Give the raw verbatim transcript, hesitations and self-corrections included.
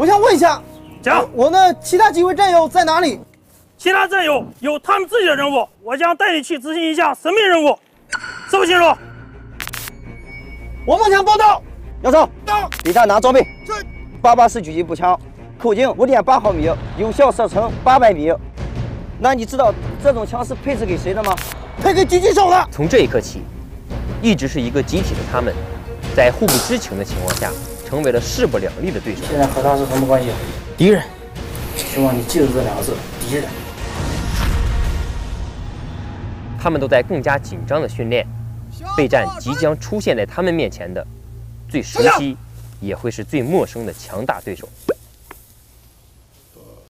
我想问一下，讲我那其他几位战友在哪里？其他战友有他们自己的任务，我将带你去执行一项神秘任务，是不是清楚？王梦强报道，要走。到。李灿拿装备。是。八八式狙击步枪，口径五点八毫米，有效射程八百米。那你知道这种枪是配置给谁的吗？配给狙击手的。从这一刻起，一直是一个集体的他们，在互不知情的情况下，成为了势不两立的对手。现在和他是什么关系？敌人。希望你记住这两个字：敌人。 他们都在更加紧张的训练，备战即将出现在他们面前的最熟悉，也会是最陌生的强大对手。